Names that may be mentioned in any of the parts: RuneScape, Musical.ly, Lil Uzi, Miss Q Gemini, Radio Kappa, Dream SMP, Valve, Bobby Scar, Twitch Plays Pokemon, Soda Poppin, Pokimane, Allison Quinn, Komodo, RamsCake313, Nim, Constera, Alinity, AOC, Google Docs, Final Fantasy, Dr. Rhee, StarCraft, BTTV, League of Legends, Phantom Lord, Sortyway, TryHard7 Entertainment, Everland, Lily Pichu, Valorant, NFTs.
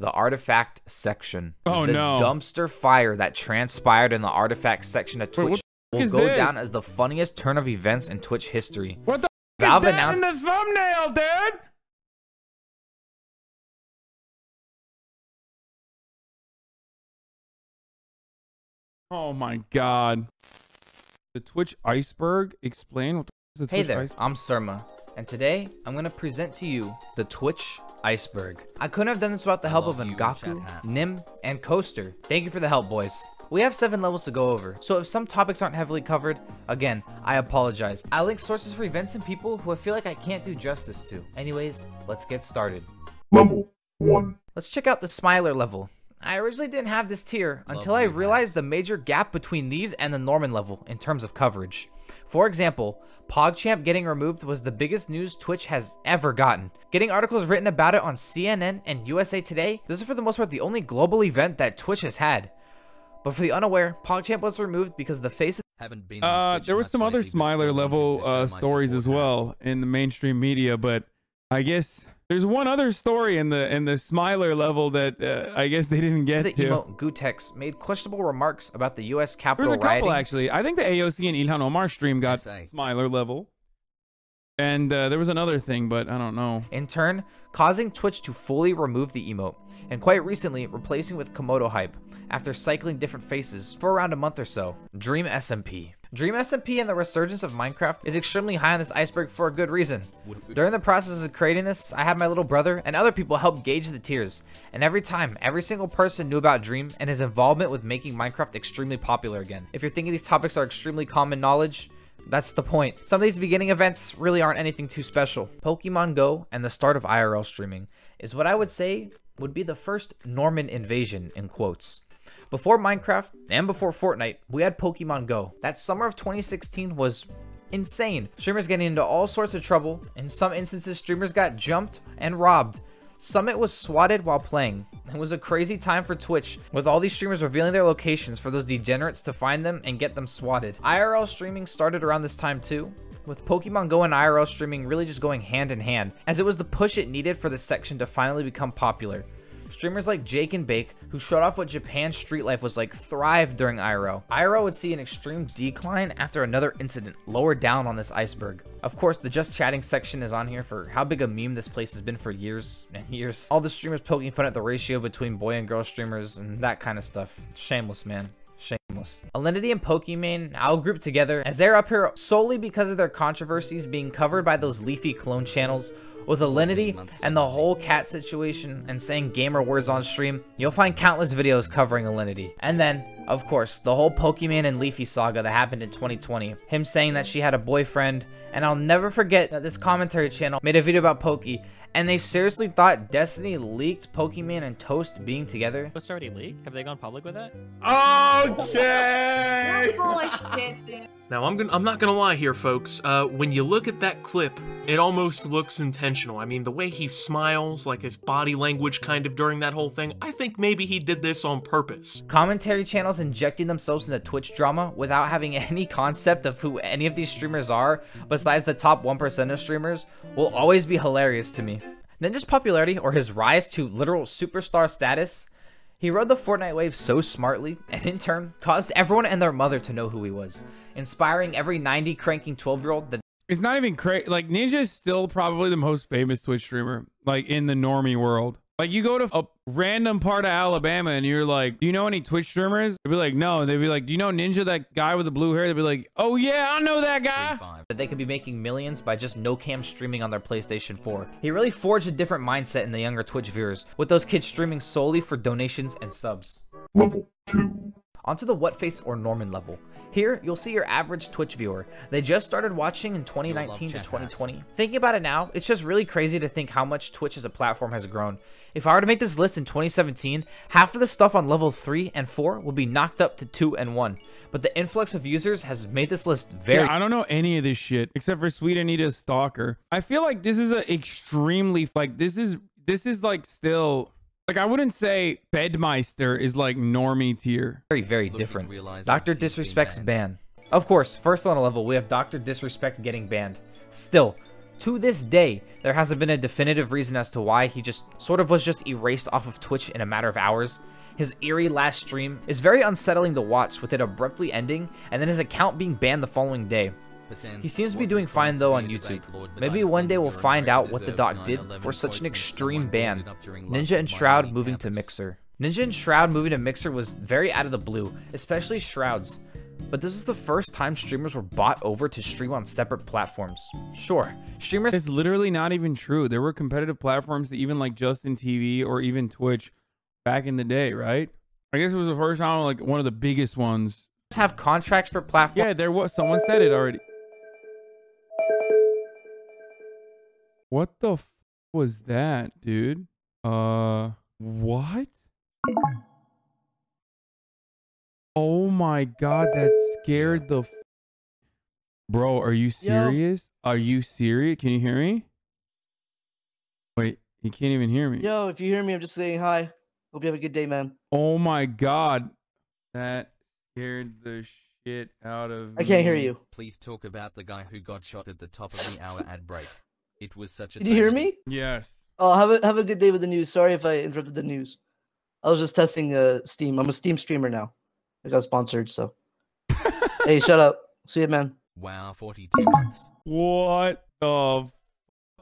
the artifact section. Oh the no. The dumpster fire that transpired in the artifact section of Twitch will go down as the funniest turn of events in Twitch history. What the Valve is that in the thumbnail, dude? Oh my god. The Twitch iceberg? Explain what the Twitch iceberg? I'm Syrmaa, and today I'm gonna present to you the Twitch iceberg. I couldn't have done this without the help of Ngaku, Nim, and Coaster. Thank you for the help, boys. We have 7 levels to go over, so if some topics aren't heavily covered, again, I apologize. I link sources for events and people who I feel like I can't do justice to. Anyways, let's get started. Level 1. Let's check out the Smiler level. I originally didn't have this tier until I realized the major gap between these and the Norman level in terms of coverage. For example, PogChamp getting removed was the biggest news Twitch has ever gotten. Getting articles written about it on CNN and USA Today, this is for the most part the only global event that Twitch has had. But for the unaware, PogChamp was removed because the face haven't been on Twitch. There was some other Smiler level stories as well in the mainstream media, but I guess there's one other story in the Smiler level that I guess they didn't get to. The emote Gutex made questionable remarks about the U.S. Capitol rioting. There's a couple actually. I think the AOC and Ilhan Omar stream got Smiler level, and there was another thing, but I don't know. In turn, causing Twitch to fully remove the emote, and quite recently replacing with Komodo hype after cycling different faces for around a month or so. Dream SMP. Dream SMP and the resurgence of Minecraft is extremely high on this iceberg for a good reason. During the process of creating this, I had my little brother and other people help gauge the tiers, and every time, every single person knew about Dream and his involvement with making Minecraft extremely popular again. If you're thinking these topics are extremely common knowledge, that's the point. Some of these beginning events really aren't anything too special. Pokemon Go and the start of IRL streaming is what I would say would be the first Norman invasion in quotes. Before Minecraft and before Fortnite, we had Pokemon Go. That summer of 2016 was insane. Streamers getting into all sorts of trouble. In some instances, streamers got jumped and robbed. Summit was swatted while playing. It was a crazy time for Twitch, with all these streamers revealing their locations for those degenerates to find them and get them swatted. IRL streaming started around this time too, with Pokemon Go and IRL streaming really just going hand in hand, as it was the push it needed for this section to finally become popular. Streamers like Jake and Bake, who showed off what Japan's street life was like, thrived during IRL. IRL would see an extreme decline after another incident lower down on this iceberg. Of course, the Just Chatting section is on here for how big a meme this place has been for years and years. All the streamers poking fun at the ratio between boy and girl streamers and that kind of stuff. Shameless, man. Shameless. Alinity and Pokimane all grouped together, as they're up here solely because of their controversies being covered by those Leafy clone channels. With Alinity and the whole cat situation and saying gamer words on stream, you'll find countless videos covering Alinity. And then, of course, the whole Pokemon and Leafy saga that happened in 2020. Him saying that she had a boyfriend, and I'll never forget that this commentary channel made a video about Poki, and they seriously thought Destiny leaked Pokemon and Toast being together. Toast already leaked? Have they gone public with that? Okay! Now, I'm not gonna lie here, folks. When you look at that clip, it almost looks intentional. I mean, the way he smiles, like his body language kind of during that whole thing, I think maybe he did this on purpose. Commentary channels injecting themselves into Twitch drama without having any concept of who any of these streamers are, besides the top 1% of streamers, will always be hilarious to me. Ninja's popularity, or his rise to literal superstar status, he rode the Fortnite wave so smartly, and in turn, caused everyone and their mother to know who he was, inspiring every 90 cranking 12-year-old that— It's not even crazy, like, Ninja is still probably the most famous Twitch streamer, like, in the normie world. Like, you go to a random part of Alabama, and you're like, do you know any Twitch streamers? They'd be like, no. They'd be like, do you know Ninja, that guy with the blue hair? They'd be like, oh yeah, I know that guy! That they could be making millions by just no-cam streaming on their PlayStation 4. He really forged a different mindset in the younger Twitch viewers, with those kids streaming solely for donations and subs. Level 2. Onto the Whatface or Norman level. Here, you'll see your average Twitch viewer. They just started watching in 2019 to 2020. Thinking about it now, it's just really crazy to think how much Twitch as a platform has grown. If I were to make this list in 2017, half of the stuff on level 3 and 4 will be knocked up to 2 and 1. But the influx of users has made this list very— I don't know any of this shit, except for Sweet Anita's Stalker. I feel like this is a extremely, like, this is like still— like, I wouldn't say Fedmyster is like normie tier. Very, very different. Doctor Disrespect's ban. Of course, first on a level, we have Doctor Disrespect getting banned. Still, To this day, there hasn't been a definitive reason as to why he just sort of was just erased off of Twitch in a matter of hours. His eerie last stream is very unsettling to watch, with it abruptly ending and then his account being banned the following day. He seems to be doing fine though on YouTube. Maybe one day we'll find out what the doc did for such an extreme ban. Ninja and Shroud moving to Mixer. Ninja and Shroud moving to Mixer was very out of the blue, especially Shroud's. But this was the first time streamers were bought over to stream on separate platforms. Sure, streamers— It's literally not even true. There were competitive platforms that even like Justin TV or even Twitch back in the day, right? I guess it was the first time, like one of the biggest ones. Have contracts for platforms. Yeah, there was— someone said it already. What the f was that, dude? What? Oh my god, that scared the f— Bro, are you serious? Yo. Are you serious? Can you hear me? Wait, you can't even hear me. Yo, if you hear me, I'm just saying hi. Hope you have a good day, man. Oh my god. That scared the shit out of me. I can't hear you. Please talk about the guy who got shot at the top of the hour ad break. It was such a— Did you hear me? Yes. Oh, have a good day with the news. Sorry if I interrupted the news. I was just testing Steam. I'm a Steam streamer now. I got sponsored, so. Hey, shut up. See you, man. Wow, 42 months. What the f—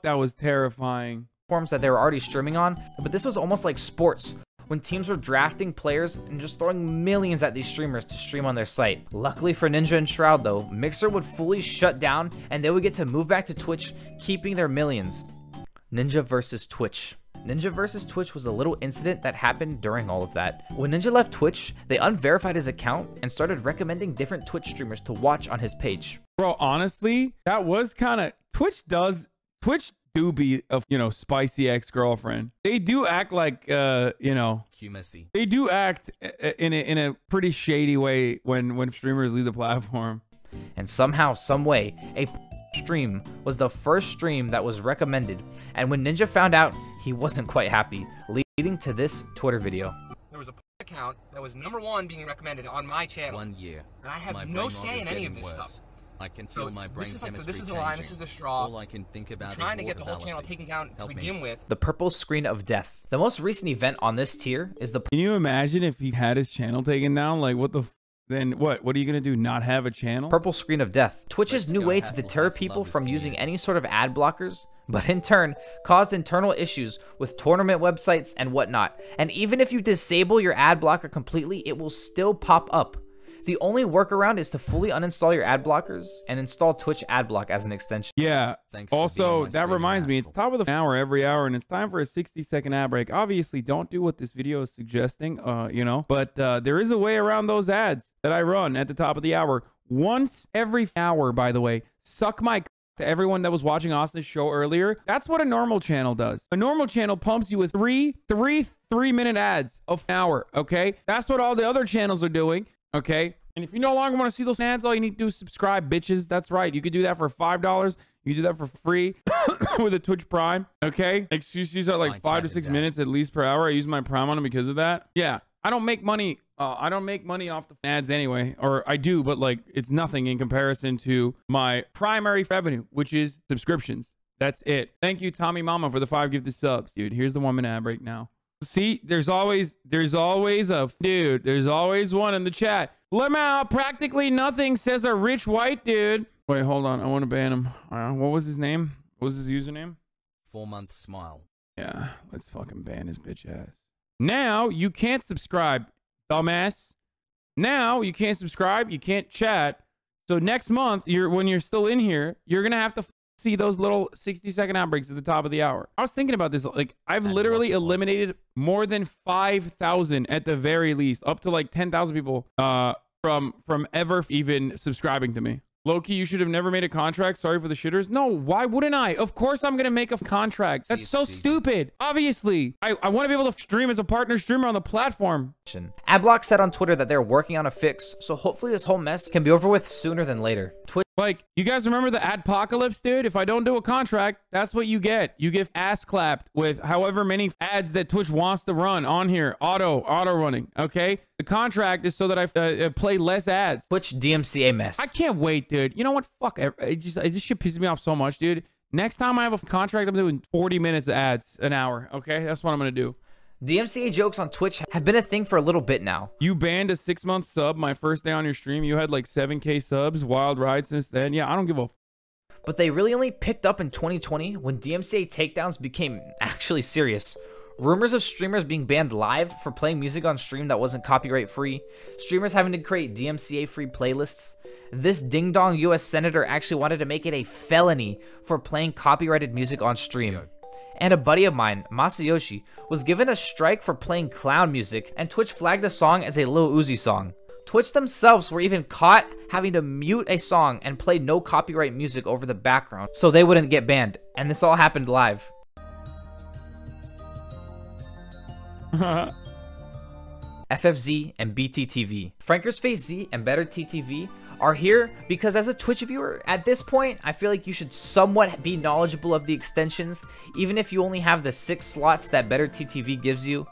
That was terrifying. Forms that they were already streaming on, but this was almost like sports, when teams were drafting players and just throwing millions at these streamers to stream on their site. Luckily for Ninja and Shroud though, Mixer would fully shut down and they would get to move back to Twitch, keeping their millions. Ninja versus Twitch. Ninja versus Twitch was a little incident that happened during all of that. When Ninja left Twitch, they unverified his account and started recommending different Twitch streamers to watch on his page. Bro, honestly, that was kind of— Twitch do be a, you know, spicy ex-girlfriend. They do act like, you know, they do act in a pretty shady way when streamers leave the platform. And somehow, some way, a stream was the first stream that was recommended. And when Ninja found out, he wasn't quite happy, leading to this Twitter video. There was a account that was #1 being recommended on my channel. 1 year. And I have no say in any of this stuff. I can feel my brain chemistry. This is the line, this is the straw. All I can think about is trying to get the whole channel taken down to begin with. The purple screen of death. The most recent event on this tier is the— Can you imagine if he had his channel taken down? Like, what the f— Then what? What are you gonna do? Not have a channel? Purple screen of death. Twitch's new way to deter people from using any sort of ad blockers, but in turn caused internal issues with tournament websites and whatnot. And even if you disable your ad blocker completely, it will still pop up. The only workaround is to fully uninstall your ad blockers and install Twitch AdBlock as an extension. Yeah. Thanks. Also, that reminds me, it's top of the hour every hour, and it's time for a 60-second ad break. Obviously, don't do what this video is suggesting, you know, but there is a way around those ads that I run at the top of the hour. Once every hour, by the way. Suck my c to everyone that was watching Austin's show earlier. That's what a normal channel does. A normal channel pumps you with three-minute ads of an hour, okay? That's what all the other channels are doing. Okay, and if you no longer want to see those ads, all you need to do is subscribe, bitches. That's right. You can do that for $5. You can do that for free with a Twitch Prime. Okay, excuses are like 5 to 6 minutes at least per hour. I use my Prime on it because of that. Yeah, I don't make money. I don't make money off the ads anyway, or I do, but like it's nothing in comparison to my primary revenue, which is subscriptions. That's it. Thank you, Tommy Mama, for the 5 gifted subs, dude. Here's the 1 minute ad break now. See, there's always a dude. There's always one in the chat. Lemao, practically nothing, says a rich white dude. Wait, hold on. I want to ban him. What was his name? What was his username? 4 month smile. Yeah, let's fucking ban his bitch ass. Now you can't subscribe, dumbass. Now you can't subscribe. You can't chat. So next month, when you're still in here, you're gonna have to see those little 60-second outbreaks at the top of the hour. I was thinking about this. Like, I've literally eliminated more than 5,000 at the very least, up to like 10,000 people from ever even subscribing to me. Loki, you should have never made a contract. Sorry for the shitters. No, why wouldn't I? Of course I'm going to make a contract. That's so stupid. Obviously, I want to be able to stream as a partner streamer on the platform. Adblock said on Twitter that they're working on a fix, so hopefully this whole mess can be over with sooner than later. Twitch— Like, you guys remember the adpocalypse, dude? If I don't do a contract, that's what you get. You get ass clapped with however many ads that Twitch wants to run on here. Auto running, okay? The contract is so that I play less ads. Twitch DMCA mess. I can't wait, dude. You know what? Fuck. It just pisses me off so much, dude. Next time I have a contract, I'm doing 40 minutes of ads an hour. Okay, that's what I'm gonna do. DMCA jokes on Twitch have been a thing for a little bit now. You banned a 6-month sub. My first day on your stream, you had like 7K subs. Wild ride since then. Yeah, I don't give a. But they really only picked up in 2020 when DMCA takedowns became actually serious. Rumors of streamers being banned live for playing music on stream that wasn't copyright free. Streamers having to create DMCA free playlists. This ding-dong US senator actually wanted to make it a felony for playing copyrighted music on stream. Yeah. And a buddy of mine, Masayoshi, was given a strike for playing clown music, and Twitch flagged the song as a Lil Uzi song. Twitch themselves were even caught having to mute a song and play no copyright music over the background so they wouldn't get banned, and this all happened live. FFZ and BTTV. Franker's Face Z and Better TTV are here because as a Twitch viewer at this point, I feel like you should somewhat be knowledgeable of the extensions, even if you only have the 6 slots that Better TTV gives you.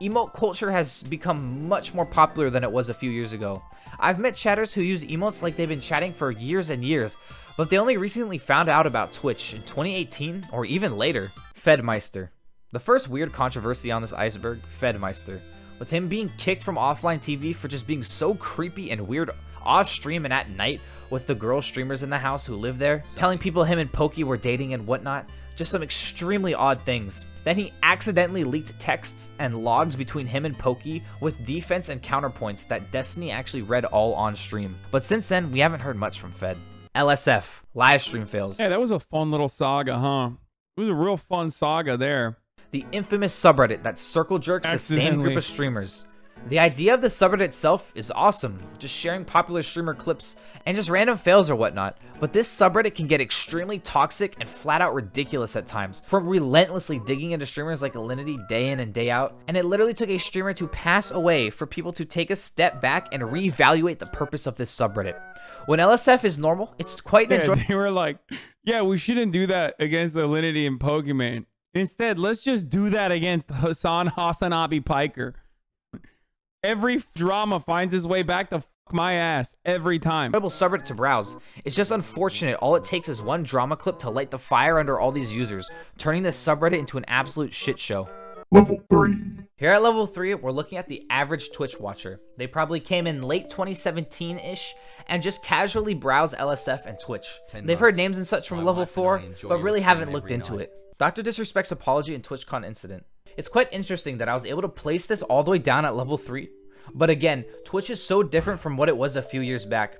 Emote culture has become much more popular than it was a few years ago. I've met chatters who use emotes like they've been chatting for years and years, but they only recently found out about Twitch in 2018 or even later. Fedmyster. The first weird controversy on this iceberg, Fedmyster, with him being kicked from Offline TV for just being so creepy and weird off stream and at night with the girl streamers in the house who live there, telling people him and Poki were dating and whatnot, just some extremely odd things. Then he accidentally leaked texts and logs between him and Poki with defense and counterpoints that Destiny actually read all on stream. But since then, we haven't heard much from Fed. LSF, live stream fails. Hey, that was a fun little saga, huh? It was a real fun saga there. The infamous subreddit that circle jerks the same group of streamers. The idea of the subreddit itself is awesome, just sharing popular streamer clips and just random fails or whatnot, but this subreddit can get extremely toxic and flat out ridiculous at times, from relentlessly digging into streamers like Alinity day in and day out, and it literally took a streamer to pass away for people to take a step back and reevaluate the purpose of this subreddit. When LSF is normal, it's quite an enjoyable. They were like, yeah, we shouldn't do that against Alinity and Pokemon. Instead, let's just do that against HasanAbi Piker. Every drama finds his way back to f my ass every time. Subreddit to browse. It's just unfortunate. All it takes is one drama clip to light the fire under all these users, turning this subreddit into an absolute shit show. Level 3. Here at level 3, we're looking at the average Twitch watcher. They probably came in late 2017-ish and just casually browse LSF and Twitch. They've heard names and such from level 4, but really haven't looked into it. Doctor Disrespect's apology and TwitchCon incident. It's quite interesting that I was able to place this all the way down at level 3. But again, Twitch is so different from what it was a few years back.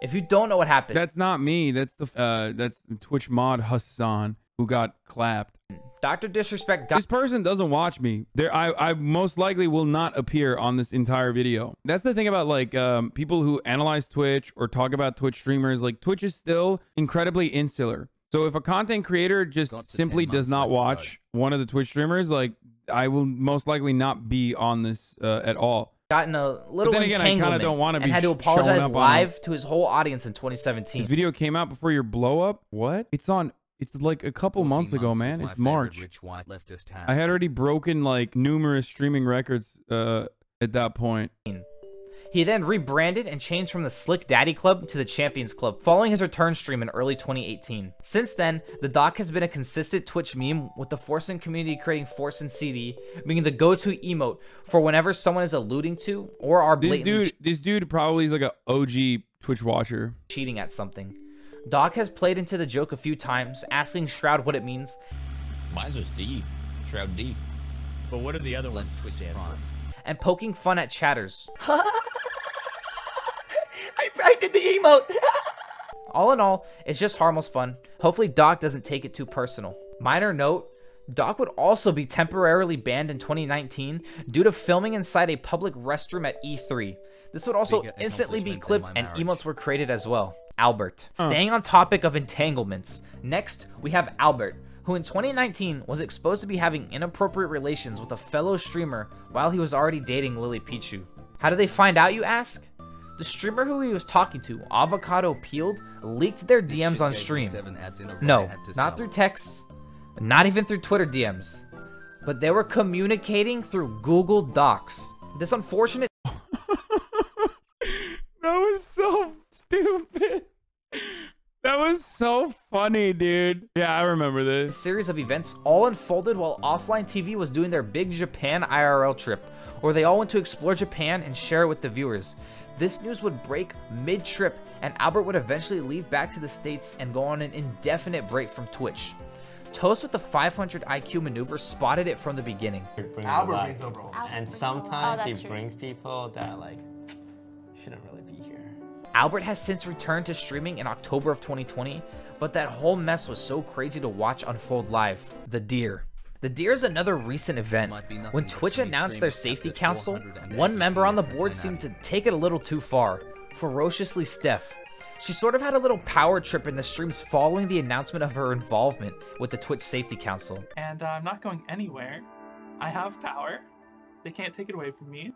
If you don't know what happened... That's not me. That's the Twitch mod Hasan who got clapped. Dr. Disrespect got... This person doesn't watch me. I most likely will not appear on this entire video. That's the thing about like people who analyze Twitch or talk about Twitch streamers. Like Twitch is still incredibly insular. So if a content creator just simply does not watch one of the Twitch streamers, like I will most likely not be on this at all. Gotten a little then again, I kind of don't want to be. And had to apologize live to his whole audience in 2017. This video came out before your blow up. What? It's on. It's like a couple months ago, man. It's March. I had already broken like numerous streaming records at that point. He then rebranded and changed from the Slick Daddy Club to the Champions Club following his return stream in early 2018. Since then, the doc has been a consistent Twitch meme with the Forsen community creating Forsen CD, being the go-to emote for whenever someone is alluding to or are blatantly This dude probably is like an OG Twitch watcher. Cheating at something. Doc has played into the joke a few times, asking Shroud what it means. Mine's just D. Shroud D. But what are the other ones stand for? And poking fun at chatters. I did the emote. All in all, it's just harmless fun. Hopefully Doc doesn't take it too personal. Minor note, Doc would also be temporarily banned in 2019 due to filming inside a public restroom at E3. This would also instantly be clipped and emotes were created as well. Albert. Staying on topic of entanglements. Next, we have Albert, who in 2019 was exposed to be having inappropriate relations with a fellow streamer while he was already dating Lily Pichu. How did they find out, you ask? The streamer who he was talking to, Avocado Peeled, leaked their DMs on stream. No, not through texts, not even through Twitter DMs, but they were communicating through Google Docs. This unfortunate... That was so stupid. That was so funny, dude. Yeah, I remember this. A series of events all unfolded while Offline TV was doing their big Japan IRL trip, where they all went to explore Japan and share it with the viewers. This news would break mid-trip, and Albert would eventually leave back to the States and go on an indefinite break from Twitch. Toast with the 500 IQ maneuver spotted it from the beginning. Albert wins overall. And sometimes he brings people that, like, shouldn't really be here. Albert has since returned to streaming in October of 2020, but that whole mess was so crazy to watch unfold live. The deer. The deer is another recent event. When Twitch announced their safety council, one member on the board seemed to take it a little too far. Ferociously Steph. She sort of had a little power trip in the streams following the announcement of her involvement with the Twitch Safety Council. And I'm not going anywhere. I have power. They can't take it away from me.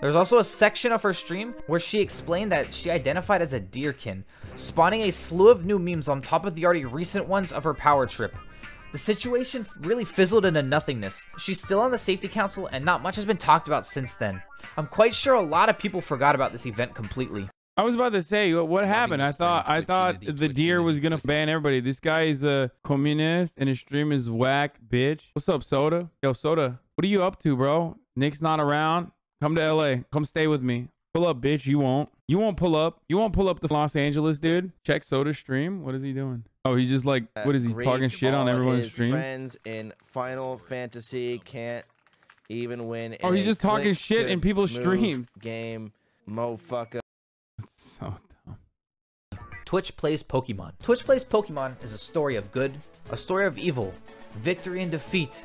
There's also a section of her stream where she explained that she identified as a deerkin, spawning a slew of new memes on top of the already recent ones of her power trip. The situation really fizzled into nothingness. She's still on the safety council and not much has been talked about since then. I'm quite sure a lot of people forgot about this event completely. I was about to say, what happened? I thought the deer was gonna ban everybody. This guy is a communist and his stream is whack, bitch. What's up, Soda? Yo, Soda, what are you up to, bro? Nick's not around. Come to LA. Come stay with me. Pull up, bitch. You won't. You won't pull up. You won't pull up to Los Angeles, dude. Check Soda's stream. What is he doing? Oh, he's just like, what is he, talking shit on everyone's stream? Friends in Final Fantasy can't even win. Oh, he's just talking shit in people's streams. Game, motherfucker. That's so dumb. Twitch Plays Pokemon. Twitch Plays Pokemon is a story of good, a story of evil, victory and defeat.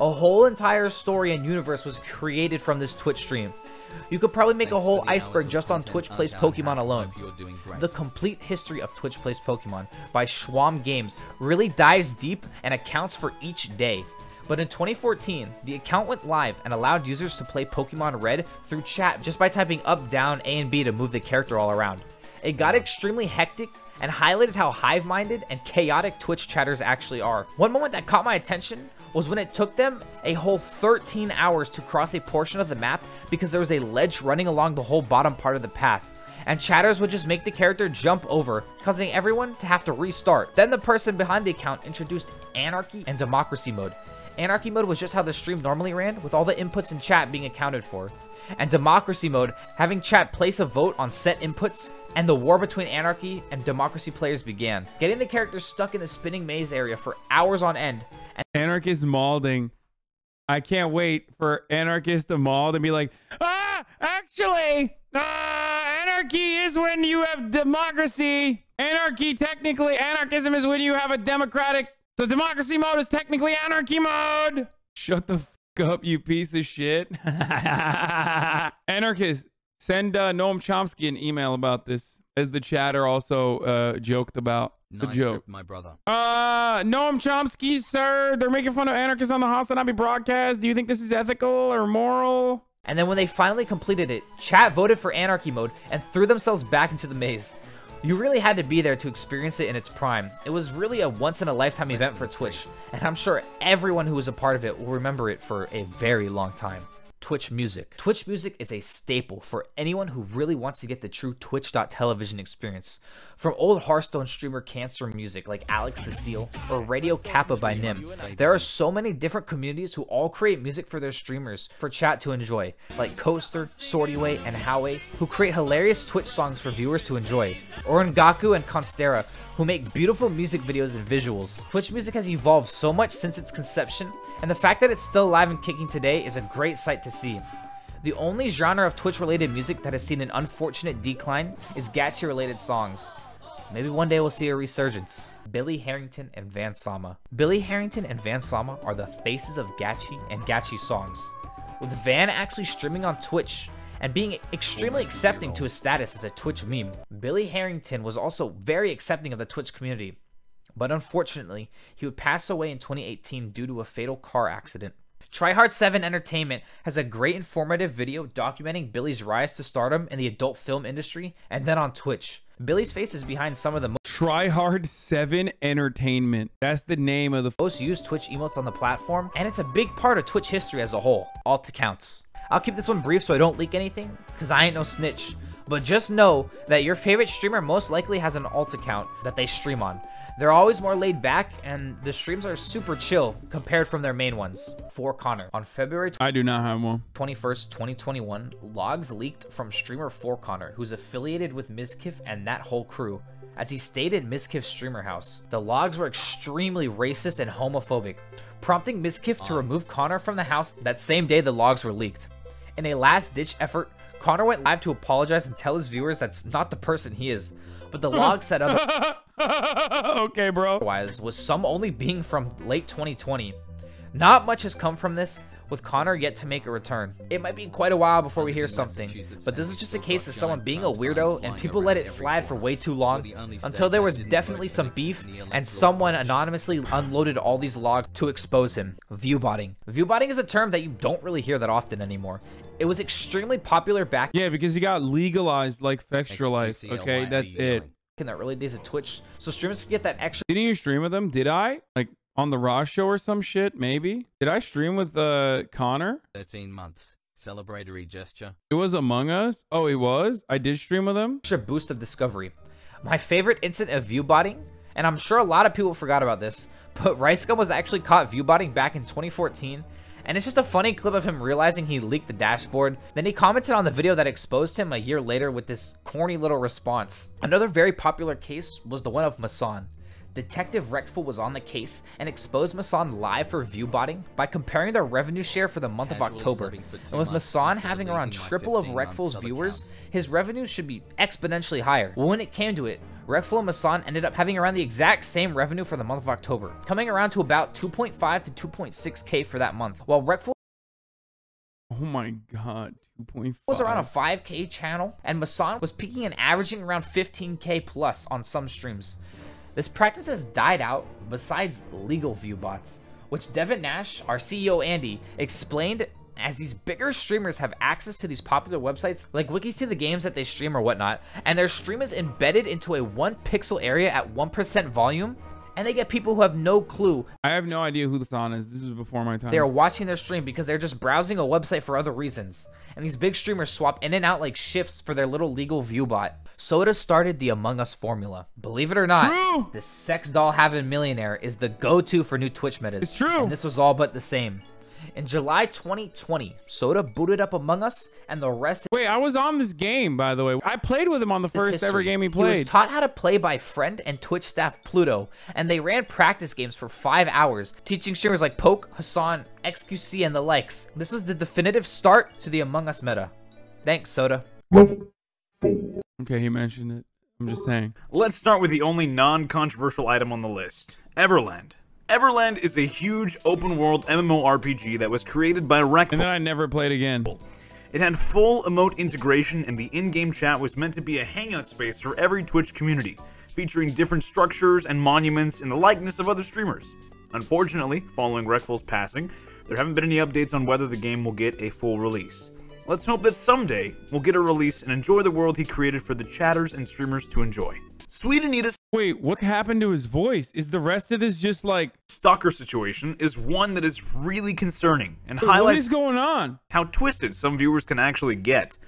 A whole entire story and universe was created from this Twitch stream. You could probably make a whole iceberg just on Twitch Plays Pokemon alone. The complete history of Twitch Plays Pokemon by Schwam Games really dives deep and accounts for each day. But in 2014, the account went live and allowed users to play Pokemon Red through chat just by typing up, down, A and B to move the character all around. It got extremely hectic and highlighted how hive-minded and chaotic Twitch chatters actually are. One moment that caught my attention was when it took them a whole 13 hours to cross a portion of the map because there was a ledge running along the whole bottom part of the path, and chatters would just make the character jump over, causing everyone to have to restart. Then the person behind the account introduced anarchy and democracy mode. Anarchy mode was just how the stream normally ran, with all the inputs in chat being accounted for, and democracy mode having chat place a vote on set inputs, and the war between anarchy and democracy players began, getting the characters stuck in the spinning maze area for hours on end. Anarchist mauling. I can't wait for anarchist to maul and be like, ah, actually, anarchy is when you have democracy. Anarchy, technically, anarchism is when you have a democratic. So democracy mode is technically anarchy mode. Shut the f up, you piece of shit. Anarchist, send Noam Chomsky an email about this, as the chatter also joked about. Nice joke, my brother. Noam Chomsky, sir. They're making fun of anarchists on the HasanAbi broadcast. Do you think this is ethical or moral? And then when they finally completed it, chat voted for anarchy mode and threw themselves back into the maze. You really had to be there to experience it in its prime. It was really a once-in-a-lifetime event for Twitch, and I'm sure everyone who was a part of it will remember it for a very long time. Twitch Music. Twitch Music is a staple for anyone who really wants to get the true Twitch.television experience. From old Hearthstone streamer Cancer Music like Alex the Seal or Radio Kappa by Nim, there are so many different communities who all create music for their streamers for chat to enjoy, like Coaster, Sortyway, and Howie, who create hilarious Twitch songs for viewers to enjoy, or Ngaku and Constera, who make beautiful music videos and visuals. Twitch Music has evolved so much since its conception, and the fact that it's still alive and kicking today is a great sight to see. The only genre of Twitch-related music that has seen an unfortunate decline is gacha-related songs. Maybe one day we'll see a resurgence. Billy Harrington and Vansama. Billy Harrington and Vansama are the faces of gachi and gachi songs, with Van actually streaming on Twitch and being extremely accepting to his status as a Twitch meme. Billy Harrington was also very accepting of the Twitch community, but unfortunately, he would pass away in 2018 due to a fatal car accident. TryHard7 Entertainment has a great informative video documenting Billy's rise to stardom in the adult film industry and then on Twitch. Billy's face is behind some of the most TryHard7 Entertainment. That's the name of the most used Twitch emotes on the platform, and it's a big part of Twitch history as a whole. Alt accounts. I'll keep this one brief so I don't leak anything, because I ain't no snitch. But just know that your favorite streamer most likely has an alt account that they stream on. They're always more laid back, and the streams are super chill compared from their main ones. For Connor, on February 21st, 2021, logs leaked from streamer For Connor, who's affiliated with Mizkiff and that whole crew, as he stayed at Mizkiff's streamer house. The logs were extremely racist and homophobic, prompting Mizkiff to remove Connor from the house that same day the logs were leaked. In a last-ditch effort, Connor went live to apologize and tell his viewers that's not the person he is, but the log said other okay, bro. Otherwise, with some only being from late 2020. Not much has come from this, with Connor yet to make a return. It might be quite a while before we hear something, but this is just a case of someone being a weirdo and people let it slide for way too long, until there was definitely some beef and someone anonymously unloaded all these logs to expose him. Viewbotting. Viewbotting is a term that you don't really hear that often anymore. It was extremely popular back— yeah, because he got legalized like fextualized, okay? That's it. In the early days of Twitch, so streamers could get that extra— didn't you stream with them? Did I? Like, on the Raw show or some shit, maybe? Did I stream with, Connor? 13 months. Celebratory gesture. It was Among Us? Oh, it was? I did stream with him? Extra boost of discovery. My favorite incident of viewbotting, and I'm sure a lot of people forgot about this, but Ricegum was actually caught viewbotting back in 2014, and it's just a funny clip of him realizing he leaked the dashboard. Then he commented on the video that exposed him a year later with this corny little response. Another very popular case was the one of Masan. Detective Rectful was on the case and exposed Masan live for viewbotting by comparing their revenue share for the month of October. And with Masan having around triple of Rectful's viewers, his revenue should be exponentially higher. Well, when it came to it, Rectful and Masan ended up having around the exact same revenue for the month of October, coming around to about 2.5 to 2.6k for that month, while Rectful oh my god, 2.5 was around a 5k channel, and Masan was peaking and averaging around 15k plus on some streams. This practice has died out besides legal view bots, which Devin Nash, our CEO Andy, explained as these bigger streamers have access to these popular websites like wikis to the games that they stream or whatnot, and their stream is embedded into a 1 pixel area at 1% volume, and they get people who have no clue. I have no idea who the Thon is. This is before my time. They are watching their stream because they're just browsing a website for other reasons. And these big streamers swap in and out like shifts for their little legal view bot. Soda started the Among Us formula. Believe it or not, true. The sex doll having millionaire is the go-to for new Twitch metas. It's true. And this was all but the same. In July 2020, Soda booted up Among Us, and the rest— wait, I was on this game, by the way. I played with him on the first ever game he played. He was taught how to play by friend and Twitch staff Pluto, and they ran practice games for 5 hours, teaching streamers like Poke, Hasan, XQC, and the likes. This was the definitive start to the Among Us meta. Thanks, Soda. Okay, he mentioned it. I'm just saying. Let's start with the only non-controversial item on the list, Everland. Everland is a huge open-world MMORPG that was created by Rectful. And then I never played again. It had full emote integration, and the in-game chat was meant to be a hangout space for every Twitch community, featuring different structures and monuments in the likeness of other streamers. Unfortunately, following Rectful's passing, there haven't been any updates on whether the game will get a full release. Let's hope that someday we'll get a release and enjoy the world he created for the chatters and streamers to enjoy. Sweet Anita's— wait, what happened to his voice? Is the rest of this just like— stalker situation is one that is really concerning and highlights— what is going on? How twisted some viewers can actually get.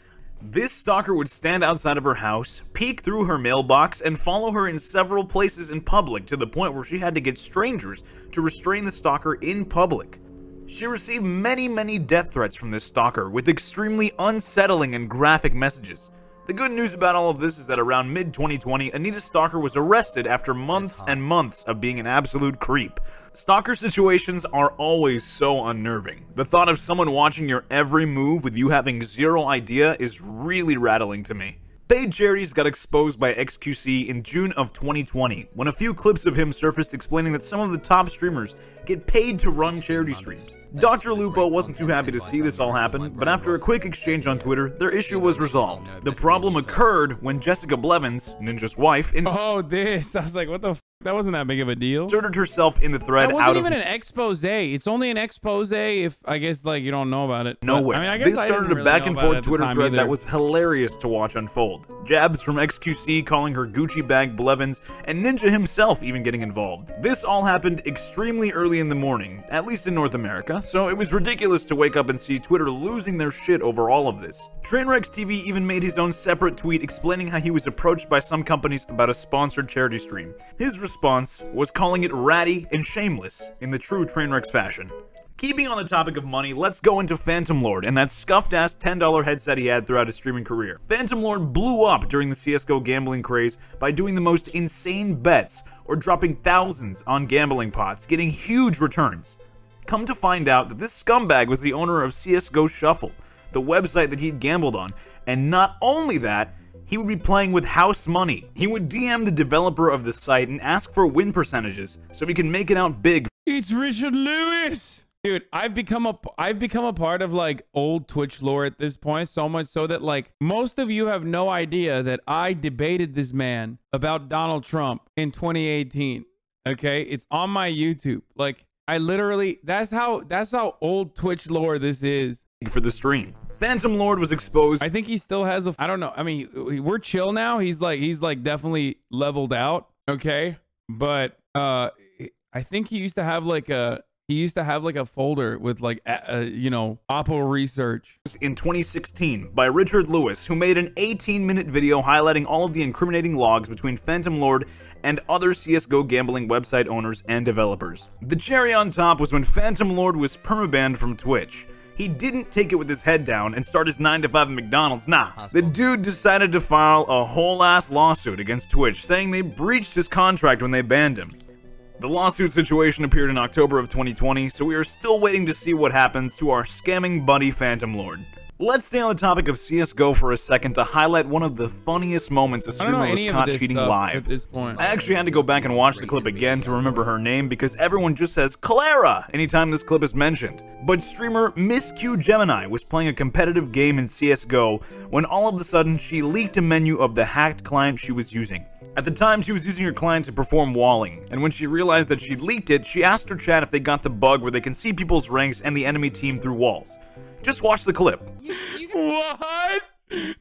This stalker would stand outside of her house, peek through her mailbox, and follow her in several places in public to the point where she had to get strangers to restrain the stalker in public. She received many death threats from this stalker with extremely unsettling and graphic messages. The good news about all of this is that around mid-2020, Anita Stalker was arrested after months and months of being an absolute creep. Stalker situations are always so unnerving. The thought of someone watching your every move with you having zero idea is really rattling to me. Paid Charities got exposed by XQC in June of 2020, when a few clips of him surfaced explaining that some of the top streamers get paid to run charity streams. Dr. Lupo wasn't too happy to see this all happen, but after a quick exchange on Twitter, their issue was resolved. The problem occurred when Jessica Blevins, Ninja's wife, oh, this! I was like, what the f***? That wasn't that big of a deal. Inserted herself in the thread out of... That wasn't even an expose. It's only an expose if, I guess, like, you don't know about it. Nowhere. I mean, I guess they started a back-and-forth Twitter thread that was hilarious to watch unfold. Jabs from XQC calling her Gucci bag Blevins, and Ninja himself even getting involved. This all happened extremely early in the morning, at least in North America, so it was ridiculous to wake up and see Twitter losing their shit over all of this. Trainwrecks TV even made his own separate tweet explaining how he was approached by some companies about a sponsored charity stream. His response was calling it ratty and shameless in the true Trainwrecks fashion. Keeping on the topic of money, let's go into Phantom Lord and that scuffed-ass $10 headset he had throughout his streaming career. Phantom Lord blew up during the CSGO gambling craze by doing the most insane bets or dropping thousands on gambling pots, getting huge returns. Come to find out that this scumbag was the owner of CSGO Shuffle, the website that he'd gambled on, and not only that, he would be playing with house money. He would DM the developer of the site and ask for win percentages so he can make it out big. It's Richard Lewis! Dude, I've become a part of like old Twitch lore at this point, so much so that like most of you have no idea that I debated this man about Donald Trump in 2018. Okay, it's on my YouTube. Like I literally, that's how old Twitch lore this is. For the stream, Phantom Lord was exposed. I think he still has a, I don't know. I mean, we're chill now. He's like definitely leveled out. Okay, but I think he used to have like a. He used to have like a folder with like, you know, Oppo research. In 2016 by Richard Lewis, who made an 18-minute video highlighting all of the incriminating logs between Phantom Lord and other CSGO gambling website owners and developers. The cherry on top was when Phantom Lord was permabanned from Twitch. He didn't take it with his head down and start his 9-to-5 at McDonald's, nah. The dude decided to file a whole ass lawsuit against Twitch, saying they breached his contract when they banned him. The lawsuit situation appeared in October of 2020, so we are still waiting to see what happens to our scamming buddy Phantom Lord. Let's stay on the topic of CSGO for a second to highlight one of the funniest moments a streamer was caught cheating live. At this point, I actually had to go back and watch the clip again to remember her name because everyone just says Clara anytime this clip is mentioned. But streamer Miss Q Gemini was playing a competitive game in CSGO when all of a sudden she leaked a menu of the hacked client she was using. At the time, she was using her client to perform walling, and when she realized that she leaked it, she asked her chat if they got the bug where they can see people's ranks and the enemy team through walls. Just watch the clip. What?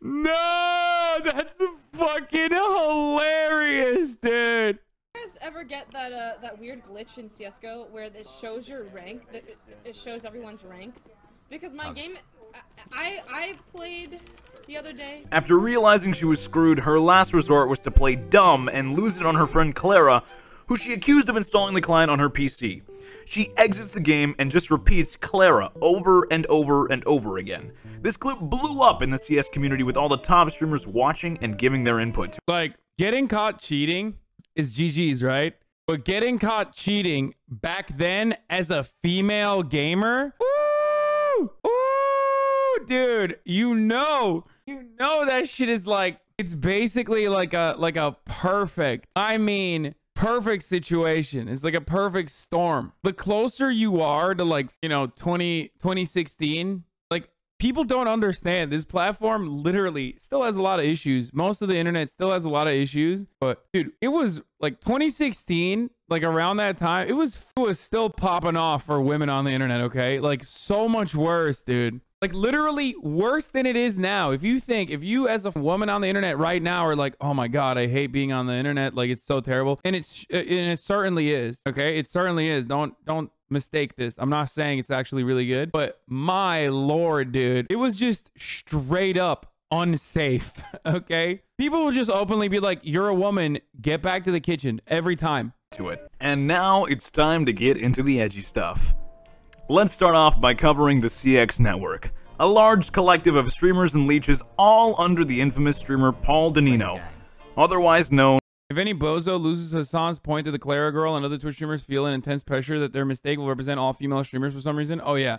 No, that's fucking hilarious, dude. You guys ever get that weird glitch in CS:GO where it shows your rank, that it shows everyone's rank? Because my game, I played the other day. After realizing she was screwed, her last resort was to play dumb and lose it on her friend Clara, who she accused of installing the client on her PC. She exits the game and just repeats Clara over and over and over again. This clip blew up in the CS community with all the top streamers watching and giving their input. Like, getting caught cheating is GG's, right? But getting caught cheating back then as a female gamer? Woo! Dude, you know that shit is like, it's basically like a perfect, I mean, perfect situation. It's like a perfect storm. The closer you are to like, you know, 2016, like people don't understand this platform literally still has a lot of issues. Most of the internet still has a lot of issues, but dude, it was like 2016, like around that time, it was still popping off for women on the internet. Okay. Like so much worse, dude. Like literally worse than it is now. If you as a woman on the internet right now are like, oh my God, I hate being on the internet. Like it's so terrible. And it certainly is. Okay. It certainly is. Don't mistake this. I'm not saying it's actually really good, but my Lord, dude, it was just straight up unsafe. Okay. People will just openly be like, you're a woman, get back to the kitchen every time. To it. And now it's time to get into the edgy stuff. Let's start off by covering the CX network, a large collective of streamers and leeches all under the infamous streamer Paul Denino, otherwise known. If any bozo loses Hasan's point to the Clara girl and other Twitch streamers feel an intense pressure that their mistake will represent all female streamers for some reason. Oh yeah.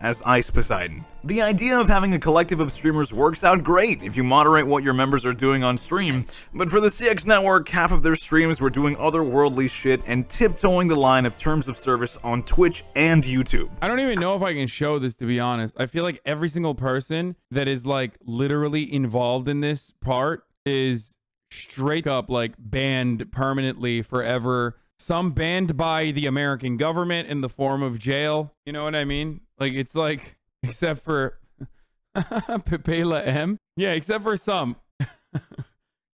As Ice Poseidon. The idea of having a collective of streamers works out great if you moderate what your members are doing on stream, but for the CX network, half of their streams were doing otherworldly shit and tiptoeing the line of terms of service on Twitch and YouTube. I don't even know if I can show this, to be honest. I feel like every single person that is like literally involved in this part is straight up like banned permanently forever. Some banned by the American government in the form of jail. You know what I mean? Like, it's like, except for Pepela M. Yeah, except for some.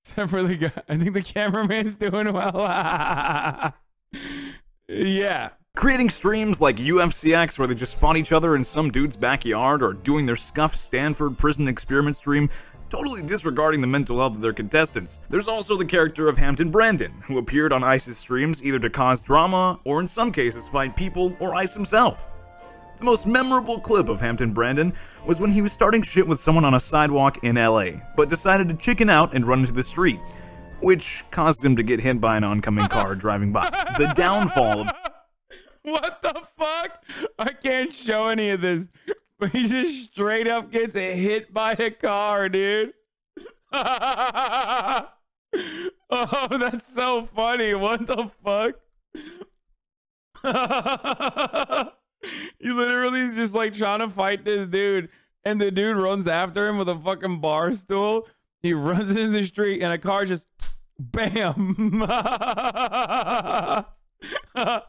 Except for the guy. I think the cameraman's doing well. Yeah. Creating streams like UFCX where they just fought each other in some dude's backyard, or doing their scuffed Stanford prison experiment stream, totally disregarding the mental health of their contestants. There's also the character of Hampton Brandon, who appeared on Ice's streams either to cause drama, or in some cases fight people or Ice himself. The most memorable clip of Hampton Brandon was when he was starting shit with someone on a sidewalk in LA, but decided to chicken out and run into the street, which caused him to get hit by an oncoming car driving by. The downfall of... What the fuck? I can't show any of this, but he just straight up gets hit by a car, dude. Oh, that's so funny. What the fuck? He literally is just like trying to fight this dude, and the dude runs after him with a fucking bar stool. He runs into the street and a car just bam.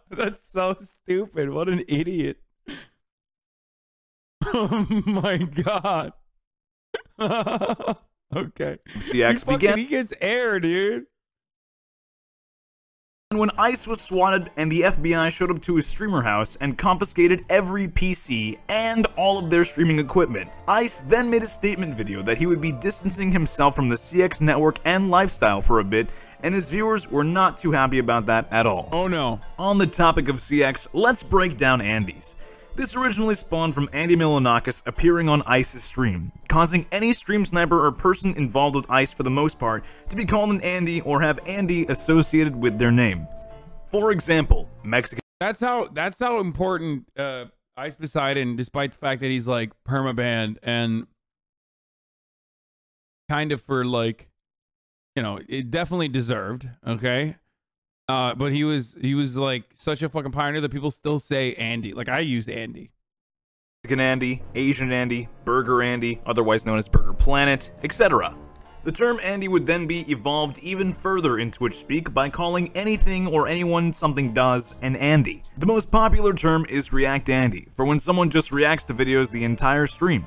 That's so stupid. What an idiot. Oh my god. Okay. CX began. He gets air, dude. And when Ice was swatted and the FBI showed up to his streamer house and confiscated every PC and all of their streaming equipment, Ice then made a statement video that he would be distancing himself from the CX network and lifestyle for a bit, and his viewers were not too happy about that at all. Oh no. On the topic of CX, let's break down Andy's. This originally spawned from Andy Milonakis appearing on Ice's stream, causing any stream sniper or person involved with Ice for the most part to be called an Andy or have Andy associated with their name. For example, Mexican. That's how important Ice Poseidon, despite the fact that he's like permabanned and kind of for like, you know, it definitely deserved, okay? But he was like such a fucking pioneer that people still say Andy. Like, I use Andy. Mexican Andy, Asian Andy, Burger Andy, otherwise known as Burger Planet, etc. The term Andy would then be evolved even further in Twitch speak by calling anything or anyone something does an Andy. The most popular term is React Andy, for when someone just reacts to videos the entire stream.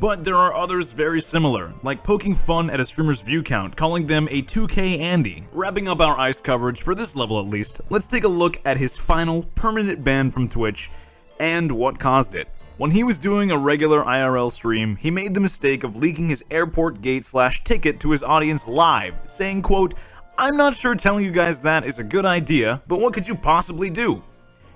But there are others very similar, like poking fun at a streamer's view count, calling them a 2K Andy. Wrapping up our Ice coverage, for this level at least, let's take a look at his final permanent ban from Twitch and what caused it. When he was doing a regular IRL stream, he made the mistake of leaking his airport gate / ticket to his audience live, saying, quote, "I'm not sure telling you guys that is a good idea, but what could you possibly do?"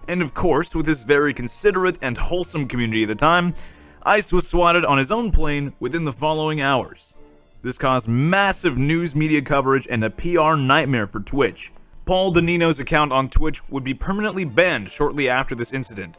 And of course, with his very considerate and wholesome community at the time, Ice was swatted on his own plane within the following hours. This caused massive news media coverage and a PR nightmare for Twitch. Paul Danino's account on Twitch would be permanently banned shortly after this incident.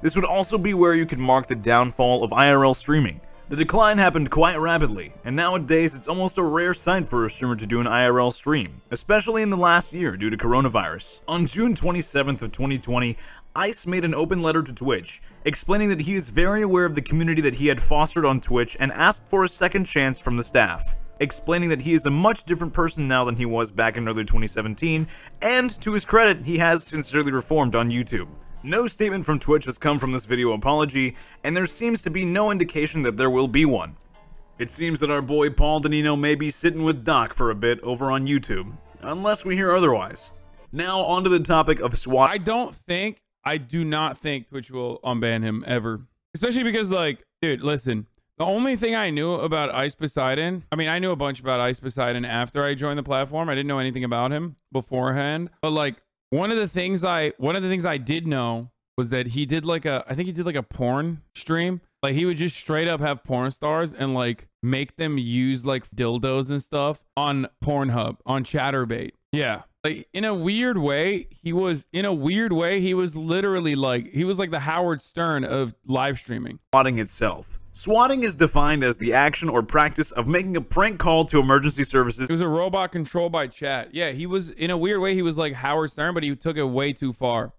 This would also be where you could mark the downfall of IRL streaming. The decline happened quite rapidly, and nowadays it's almost a rare sight for a streamer to do an IRL stream, especially in the last year due to coronavirus. On June 27th of 2020, Ice made an open letter to Twitch, explaining that he is very aware of the community that he had fostered on Twitch and asked for a second chance from the staff, explaining that he is a much different person now than he was back in early 2017, and to his credit, he has sincerely reformed on YouTube. No statement from Twitch has come from this video apology, and there seems to be no indication that there will be one. It seems that our boy Paul Danino may be sitting with Doc for a bit over on YouTube, unless we hear otherwise. Now onto the topic of SWAT. I do not think Twitch will unban him ever, especially because, like, dude, listen, the only thing I knew about Ice Poseidon, I mean, I knew a bunch about Ice Poseidon after I joined the platform. I didn't know anything about him beforehand, but like, One of the things I did know was that he did like a porn stream. Like, he would just straight up have porn stars and like make them use like dildos and stuff on Pornhub, on Chatterbait. Yeah. Like, in a weird way, he was literally like, he was like the Howard Stern of live streaming. Swatting itself. Swatting is defined as the action or practice of making a prank call to emergency services. It was a robot controlled by chat. Yeah, he was, in a weird way, he was like Howard Stern, but he took it way too far.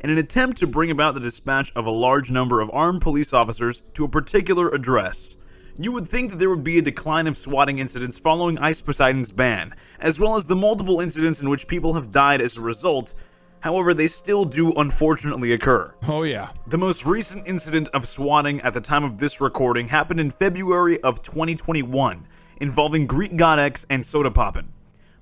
In an attempt to bring about the dispatch of a large number of armed police officers to a particular address. you would think that there would be a decline of swatting incidents following Ice Poseidon's ban, as well as the multiple incidents in which people have died as a result. However, they still do unfortunately occur. Oh yeah. The most recent incident of swatting at the time of this recording happened in February of 2021, involving Greek Gutex and Soda Poppin.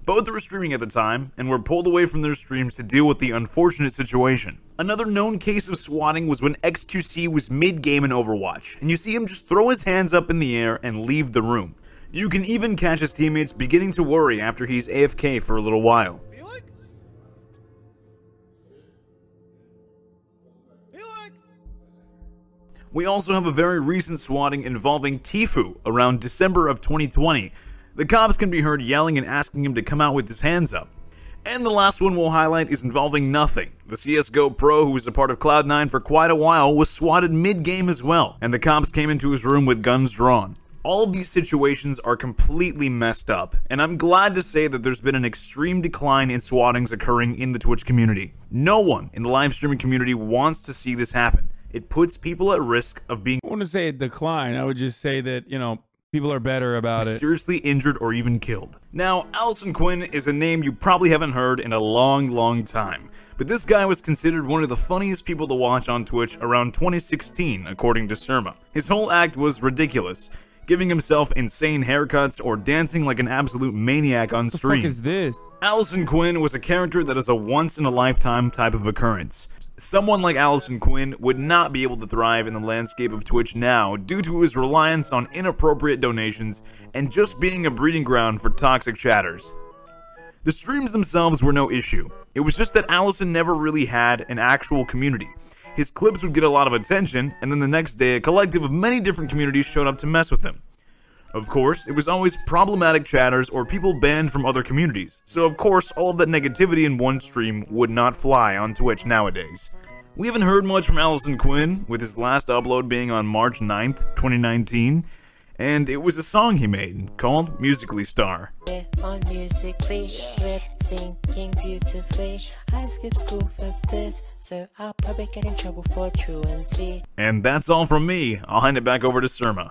Both were streaming at the time, and were pulled away from their streams to deal with the unfortunate situation. Another known case of swatting was when XQC was mid-game in Overwatch, and you see him just throw his hands up in the air and leave the room. You can even catch his teammates beginning to worry after he's AFK for a little while. We also have a very recent swatting involving Tfue around December of 2020. The cops can be heard yelling and asking him to come out with his hands up. And the last one we'll highlight is involving Nothing. The CSGO pro who was a part of Cloud9 for quite a while was swatted mid-game as well, and the cops came into his room with guns drawn. All of these situations are completely messed up, and I'm glad to say that there's been an extreme decline in swattings occurring in the Twitch community. No one in the live streaming community wants to see this happen. It puts people at risk of being... I wouldn't say a decline. I would just say that, you know, people are better about it. Seriously injured or even killed. Now, Allison Quinn is a name you probably haven't heard in a long, long time. But this guy was considered one of the funniest people to watch on Twitch around 2016, according to Syrmaa. His whole act was ridiculous, giving himself insane haircuts or dancing like an absolute maniac on stream. What the fuck is this? Allison Quinn was a character that is a once-in-a-lifetime type of occurrence. Someone like Allison Quinn would not be able to thrive in the landscape of Twitch now due to his reliance on inappropriate donations and just being a breeding ground for toxic chatters. The streams themselves were no issue. It was just that Allison never really had an actual community. His clips would get a lot of attention, and then the next day a collective of many different communities showed up to mess with him. Of course, it was always problematic chatters or people banned from other communities, so of course all of that negativity in one stream would not fly on Twitch nowadays. We haven't heard much from Allison Quinn, with his last upload being on March 9th, 2019, and it was a song he made called Musical.ly Star. Yeah, on Musical.ly, lip syncing beautifully. I skipped school for this, so I'll probably get in trouble for truancy. And that's all from me. I'll hand it back over to Syrmaa.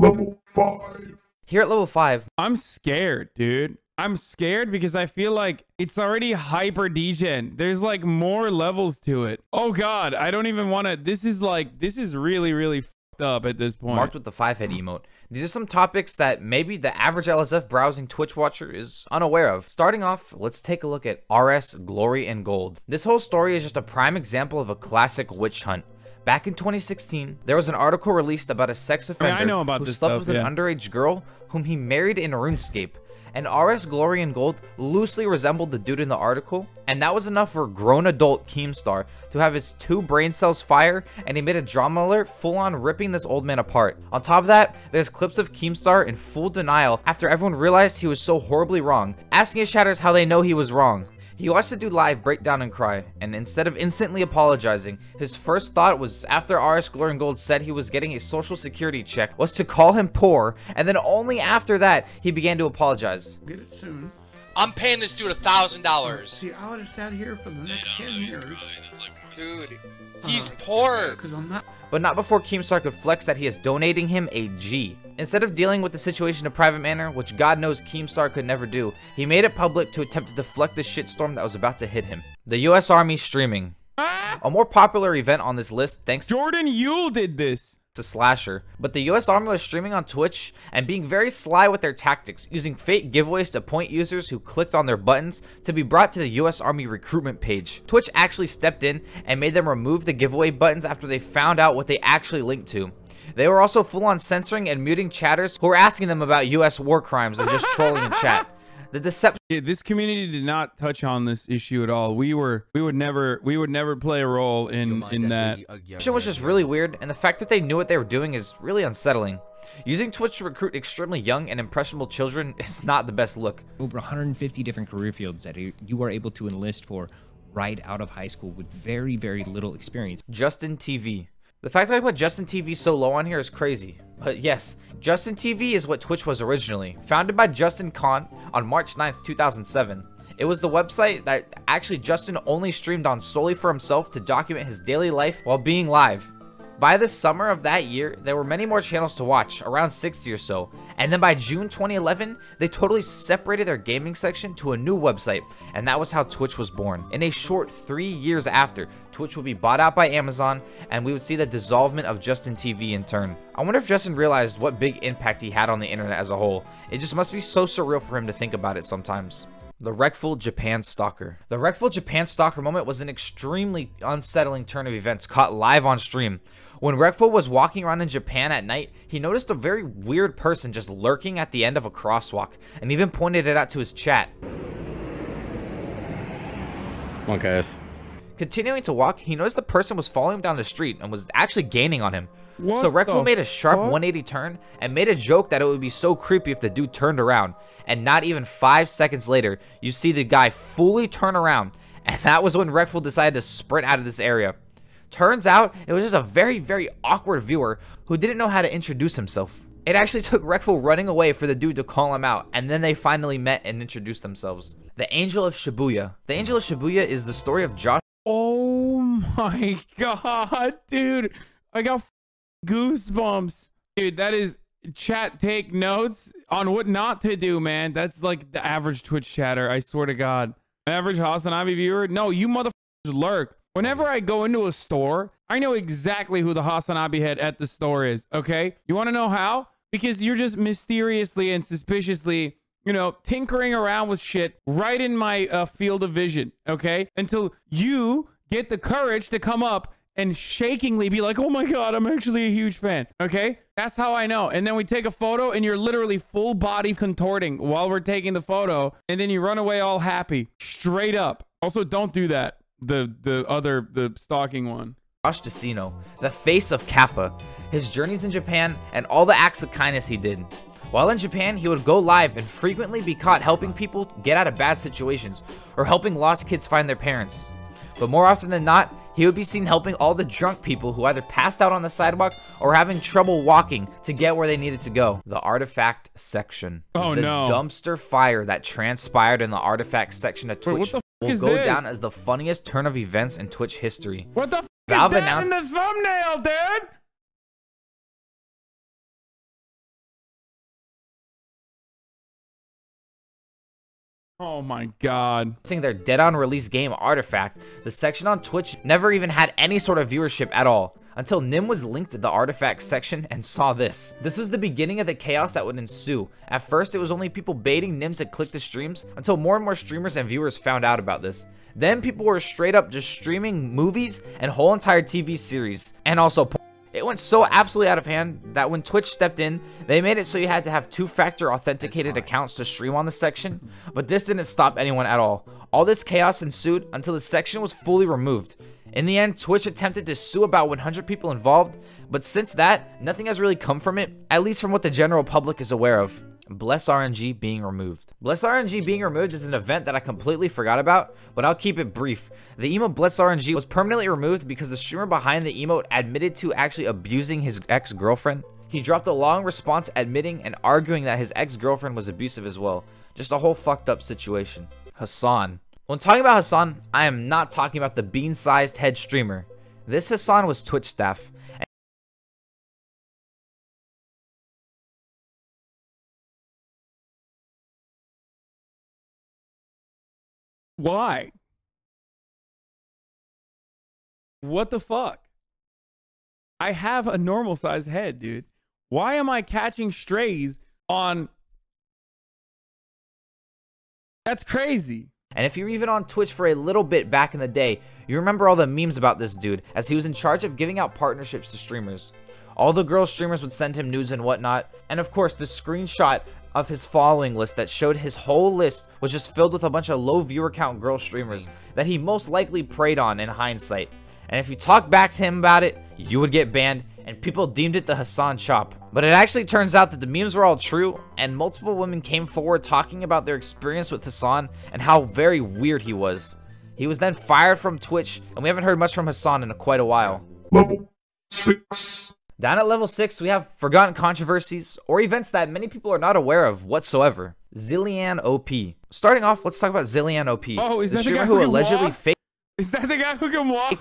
Level 5. Here at level 5. I'm scared, dude. I'm scared because I feel like it's already hyper degen. There's like more levels to it. Oh God, I don't even want to. This is like, this is really, really fucked up at this point. Marked with the 5-head emote. These are some topics that maybe the average LSF browsing Twitch watcher is unaware of. Starting off, let's take a look at RS Glory and Gold. This whole story is just a prime example of a classic witch hunt. Back in 2016, there was an article released about a sex offender who slept with an underage girl whom he married in RuneScape. And RS Glory and Gold loosely resembled the dude in the article, and that was enough for grown adult Keemstar to have his 2 brain cells fire, and he made a drama alert full-on ripping this old man apart. On top of that, there's clips of Keemstar in full denial after everyone realized he was so horribly wrong, asking his chatters how they know he was wrong. He watched the dude live break down and cry, and instead of instantly apologizing, his first thought was, after RS Glory and Gold said he was getting a social security check, was to call him poor, and then only after that, he began to apologize. Get it soon. I'm paying this dude $1,000. See, I would have sat here for the next 10 years. Dude, he's poor. But not before Keemstar could flex that he is donating him a G. Instead of dealing with the situation in a private manner, which God knows Keemstar could never do, he made it public to attempt to deflect the shitstorm that was about to hit him. The US Army streaming. A more popular event on this list thanks to Jordan Yule did this. A slasher, but the US Army was streaming on Twitch and being very sly with their tactics, using fake giveaways to point users who clicked on their buttons to be brought to the US Army recruitment page. Twitch actually stepped in and made them remove the giveaway buttons after they found out what they actually linked to. They were also full-on censoring and muting chatters who were asking them about US war crimes and just trolling in chat. The deception. This community did not touch on this issue at all. We would never play a role in that. It was just really weird, and the fact that they knew what they were doing is really unsettling. Using Twitch to recruit extremely young and impressionable children is not the best look. Over 150 different career fields that you are able to enlist for right out of high school with very, very little experience. Justin TV. The fact that I put Justin TV so low on here is crazy. But yes, Justin TV is what Twitch was originally, founded by Justin Kahn on March 9th, 2007. It was the website that actually Justin only streamed on solely for himself to document his daily life while being live. By the summer of that year, there were many more channels to watch, around 60 or so. And then by June 2011, they totally separated their gaming section to a new website, and that was how Twitch was born. In a short 3 years after, Twitch would be bought out by Amazon, and we would see the dissolvement of Justin TV in turn. I wonder if Justin realized what big impact he had on the internet as a whole. It just must be so surreal for him to think about it sometimes. The Wreckful Japan Stalker. The Wreckful Japan Stalker moment was an extremely unsettling turn of events caught live on stream. When Wreckful was walking around in Japan at night, he noticed a very weird person just lurking at the end of a crosswalk, and even pointed it out to his chat. Come on, guys. Continuing to walk, he noticed the person was following him down the street and was actually gaining on him. What so Wreckful made a sharp 180 turn and made a joke that it would be so creepy if the dude turned around. And not even 5 seconds later, you see the guy fully turn around. And that was when Wreckful decided to sprint out of this area. Turns out, it was just a very, very awkward viewer who didn't know how to introduce himself. It actually took Wreckful running away for the dude to call him out, and then they finally met and introduced themselves. The Angel of Shibuya. The Angel of Shibuya is the story of Josh. Oh my god, dude. I got goosebumps, dude. That is chat. Take notes on what not to do, man. That's like the average Twitch chatter. I swear to god, average HasanAbi viewer. No, you motherfuckers lurk. Whenever I go into a store, I know exactly who the HasanAbi head at the store is. Okay, you want to know how? Because you're just mysteriously and suspiciously, you know, tinkering around with shit right in my field of vision. Okay, until you get the courage to come up and shakingly be like, oh my god, I'm actually a huge fan. Okay, that's how I know. And then we take a photo and you're literally full body contorting while we're taking the photo, and then you run away all happy. Straight up. Also, don't do that. The stalking one. Josh DeCino, the face of Kappa, his journeys in Japan and all the acts of kindness he did. While in Japan, he would go live and frequently be caught helping people get out of bad situations or helping lost kids find their parents. But more often than not, he would be seen helping all the drunk people who either passed out on the sidewalk or having trouble walking to get where they needed to go. The Artifact Section. Oh no. The dumpster fire that transpired in the Artifact Section of Twitch will go down as the funniest turn of events in Twitch history. What the f Valve is that in the thumbnail, dude? Oh my god. Seeing their dead-on release game Artifact, the section on Twitch never even had any sort of viewership at all, until Nim was linked to the Artifact section and saw this. This was the beginning of the chaos that would ensue. At first, it was only people baiting Nim to click the streams, until more and more streamers and viewers found out about this. Then people were straight up just streaming movies and whole entire TV series, and also porn. It went so absolutely out of hand that when Twitch stepped in, they made it so you had to have two-factor authenticated accounts to stream on the section, but this didn't stop anyone at all. All this chaos ensued until the section was fully removed. In the end, Twitch attempted to sue about 100 people involved, but since that, nothing has really come from it, at least from what the general public is aware of. Bless RNG being removed. Bless RNG being removed is an event that I completely forgot about, but I'll keep it brief. The emote Bless RNG was permanently removed because the streamer behind the emote admitted to actually abusing his ex-girlfriend. He dropped a long response admitting and arguing that his ex-girlfriend was abusive as well. Just a whole fucked up situation. Hasan. When talking about Hasan, I am not talking about the bean-sized head streamer. This Hasan was Twitch staff. Why? What the fuck? I have a normal sized head, dude. Why am I catching strays on... That's crazy. And if you're even on Twitch for a little bit back in the day, you remember all the memes about this dude, as he was in charge of giving out partnerships to streamers. All the girl streamers would send him nudes and whatnot, and of course the screenshot of his following list that showed his whole list was just filled with a bunch of low viewer count girl streamers that he most likely preyed on in hindsight. And if you talk back to him about it, you would get banned, and people deemed it the Hasan Chop. But it actually turns out that the memes were all true, and multiple women came forward talking about their experience with Hasan and how very weird he was. He was then fired from Twitch, and we haven't heard much from Hasan in quite a while. Level 6. Down at level 6, we have forgotten controversies, or events that many people are not aware of whatsoever. Zillian OP. Starting off, let's talk about Zillian OP. Oh, is that the guy who allegedly faked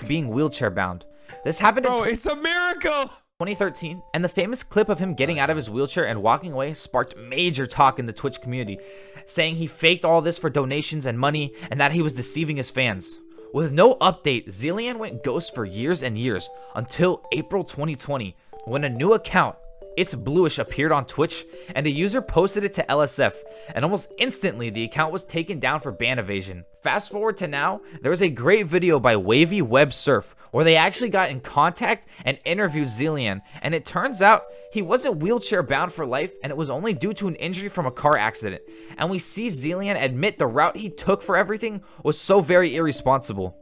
being wheelchair bound. This happened in- Bro, it's a miracle! 2013, and the famous clip of him getting out of his wheelchair and walking away sparked major talk in the Twitch community, saying he faked all this for donations and money, and that he was deceiving his fans. With no update, Zealian went ghost for years and years, until April 2020, when a new account, It's Bluish, appeared on Twitch, and a user posted it to LSF, and almost instantly the account was taken down for ban evasion. Fast forward to now, there was a great video by Wavy Web Surf, where they actually got in contact and interviewed Zealian, and it turns out he wasn't wheelchair bound for life, and it was only due to an injury from a car accident. And we see Zealian admit the route he took for everything was so very irresponsible.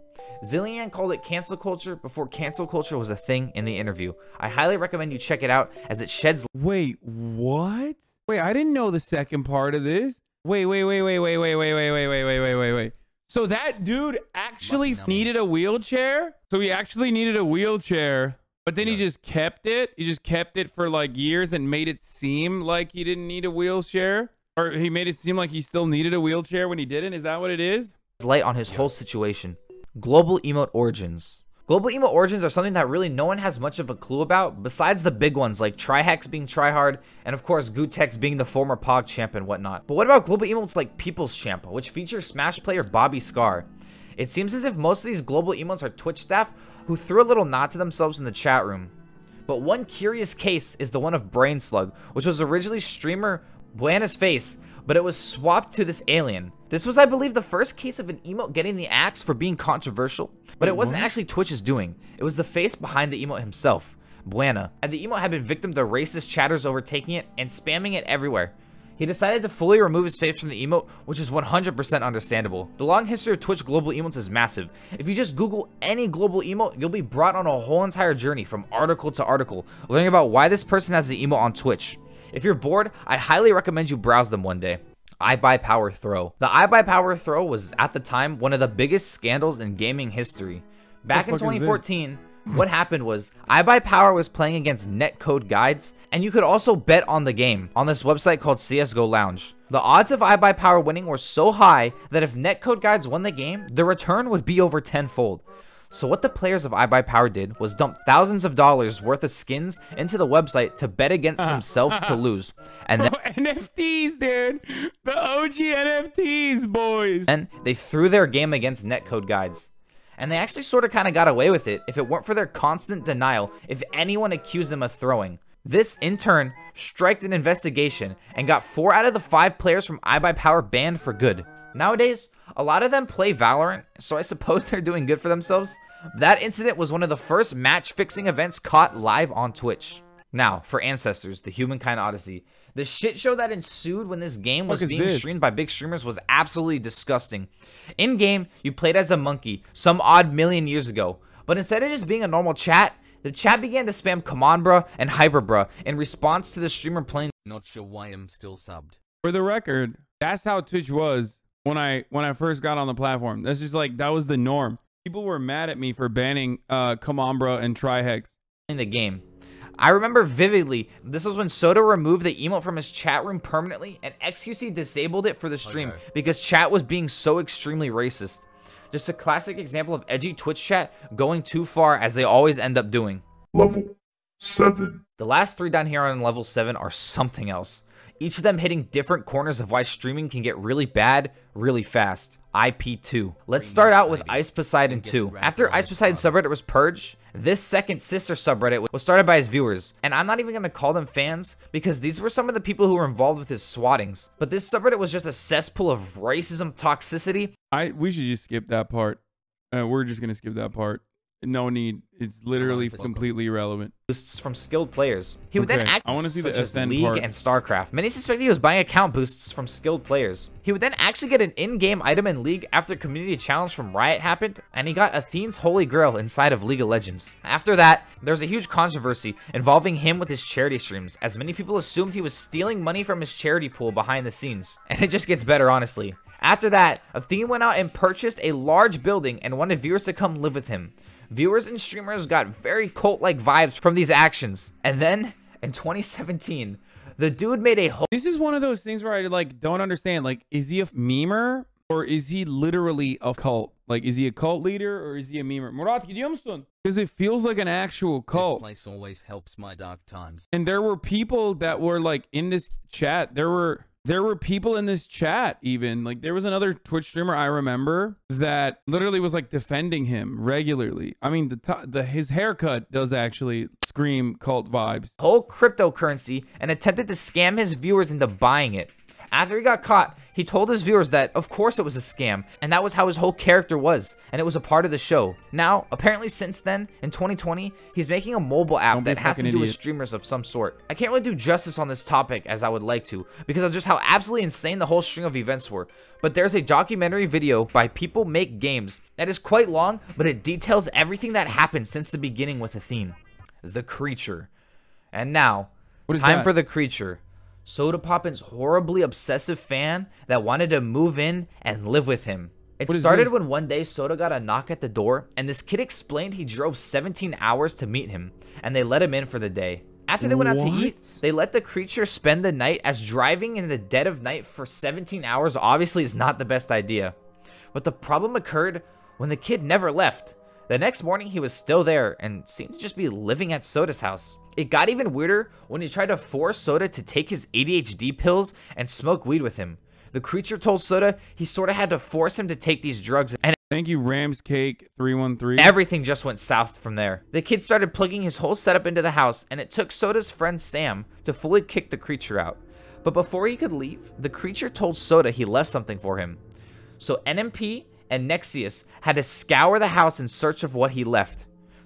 Zealian called it cancel culture before cancel culture was a thing in the interview. I highly recommend you check it out as it sheds- Wait, what? Wait, I didn't know the second part of this. Wait. So that dude actually needed a wheelchair? So he actually needed a wheelchair, but then he just kept it? He just kept it for like years and made it seem like he didn't need a wheelchair? Or he made it seem like he still needed a wheelchair when he didn't? Is that what it is? Light on his whole situation. Global emote origins. Global emote origins are something that really no one has much of a clue about, besides the big ones like Trihex being Tryhard, and of course Gutex being the former PogChamp and whatnot. But what about global emotes like People's Champ, which feature Smash player Bobby Scar? It seems as if most of these global emotes are Twitch staff who threw a little nod to themselves in the chat room. But one curious case is the one of Brain Slug, which was originally streamer Buena's Face, but it was swapped to this alien. This was, I believe, the first case of an emote getting the axe for being controversial, but it wasn't actually Twitch's doing. It was the face behind the emote himself, Buena, and the emote had been victim to racist chatters overtaking it and spamming it everywhere. He decided to fully remove his face from the emote, which is 100% understandable. The long history of Twitch global emotes is massive. If you just Google any global emote, you'll be brought on a whole entire journey from article to article, learning about why this person has the emote on Twitch. If you're bored, I highly recommend you browse them one day. I Buy Power Throw. The I Buy Power Throw was, at the time, one of the biggest scandals in gaming history. Back in 2014, what happened was, I Buy Power was playing against netcode guides, and you could also bet on the game, on this website called CSGO Lounge. The odds of I Buy Power winning were so high that if netcode guides won the game, the return would be over tenfold. So what the players of I Buy Power did was dump thousands of dollars worth of skins into the website to bet against themselves to lose. And then NFTs, dude! The OG NFTs, boys! And they threw their game against netcode guides. And they actually sort of kind of got away with it if it weren't for their constant denial if anyone accused them of throwing. This, in turn, striked an investigation and got 4 out of the 5 players from I Buy Power banned for good. Nowadays, a lot of them play Valorant, so I suppose they're doing good for themselves. That incident was one of the first match-fixing events caught live on Twitch. Now, for Ancestors, the Humankind Odyssey. The shit show that ensued when this game was being streamed by big streamers was absolutely disgusting. In-game, you played as a monkey some odd million years ago, but instead of just being a normal chat, the chat began to spam "Come on, bruh" and "Hyper bruh" in response to the streamer playing. Not sure why I'm still subbed. For the record, that's how Twitch was. When I first got on the platform, that's just like, that was the norm. People were mad at me for banning Come On Bro and Trihex in the game. I remember vividly, this was when Soda removed the emote from his chat room permanently and XQC disabled it for the stream because chat was being so extremely racist. Just a classic example of edgy Twitch chat going too far, as they always end up doing. Level 7. The last 3 down here on level 7 are something else. Each of them hitting different corners of why streaming can get really bad, really fast. IP2. Let's start out with Ice Poseidon 2. After Ice Poseidon subreddit was purged, this second sister subreddit was started by his viewers. And I'm not even going to call them fans, because these were some of the people who were involved with his swattings. But this subreddit was just a cesspool of racism, toxicity. We should just skip that part. We're just going to skip that part. No need. It's literally completely irrelevant. Boosts from skilled players. He would then act such as League and StarCraft. Many suspect he was buying account boosts from skilled players. He would then actually get an in-game item in League after community challenge from Riot happened, and he got Athene's Holy Grail inside of League of Legends. After that, there was a huge controversy involving him with his charity streams, as many people assumed he was stealing money from his charity pool behind the scenes. And it just gets better, honestly. After that, Athene went out and purchased a large building and wanted viewers to come live with him. Viewers and streamers got very cult-like vibes from these actions. And then, in 2017, the dude made a whole- This is one of those things where I, like, don't understand. Like, is he a memer? Or is he literally a cult? Like, is he a cult leader or is he a memer? Murat, gidiyor musun? Because it feels like an actual cult. This place always helps my dark times. And there were people that were like in this chat. There were people in this chat even. Like, there was another Twitch streamer I remember that literally was like defending him regularly. I mean, his haircut does actually scream cult vibes. Whole cryptocurrency and attempted to scam his viewers into buying it. After he got caught, he told his viewers that, of course, it was a scam, and that was how his whole character was, and it was a part of the show. Now, apparently since then, in 2020, he's making a mobile app that has to do with streamers of some sort. I can't really do justice on this topic as I would like to, because of just how absolutely insane the whole string of events were, but there's a documentary video by People Make Games that is quite long, but it details everything that happened since the beginning with a theme. The Creature. And now, time for The Creature. Soda Poppin's horribly obsessive fan that wanted to move in and live with him. It started when one day Soda got a knock at the door, and this kid explained he drove 17 hours to meet him, and they let him in for the day. After they went out to eat, they let the creature spend the night, as driving in the dead of night for 17 hours obviously is not the best idea. But the problem occurred when the kid never left. The next morning he was still there and seemed to just be living at Soda's house. It got even weirder when he tried to force Soda to take his ADHD pills and smoke weed with him. The creature told Soda he sort of had to force him to take these drugs, and thank you, RamsCake313. Everything just went south from there. The kid started plugging his whole setup into the house, and it took Soda's friend Sam to fully kick the creature out. But before he could leave, the creature told Soda he left something for him. So NMP and Nexius had to scour the house in search of what he left.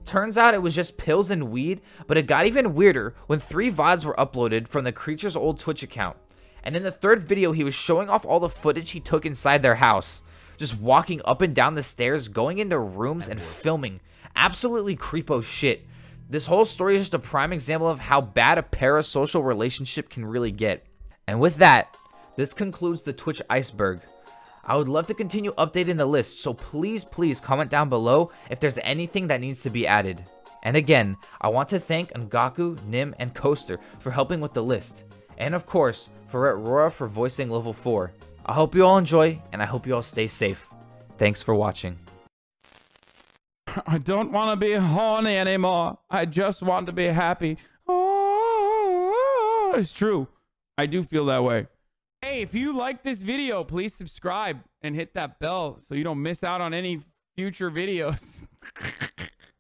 Turns out it was just pills and weed, but it got even weirder when 3 VODs were uploaded from the creature's old Twitch account. And in the 3rd video, he was showing off all the footage he took inside their house. Just walking up and down the stairs, going into rooms and filming. Absolutely creepo shit. This whole story is just a prime example of how bad a parasocial relationship can really get. And with that, this concludes the Twitch iceberg. I would love to continue updating the list, so please comment down below if there's anything that needs to be added. And again, I want to thank Ngaku, Nim, and Coaster for helping with the list. And of course, for Aurora for voicing level 4. I hope you all enjoy, and I hope you all stay safe. Thanks for watching. I don't want to be horny anymore. I just want to be happy. Oh, it's true. I do feel that way. Hey, if you like this video, please subscribe and hit that bell so you don't miss out on any future videos.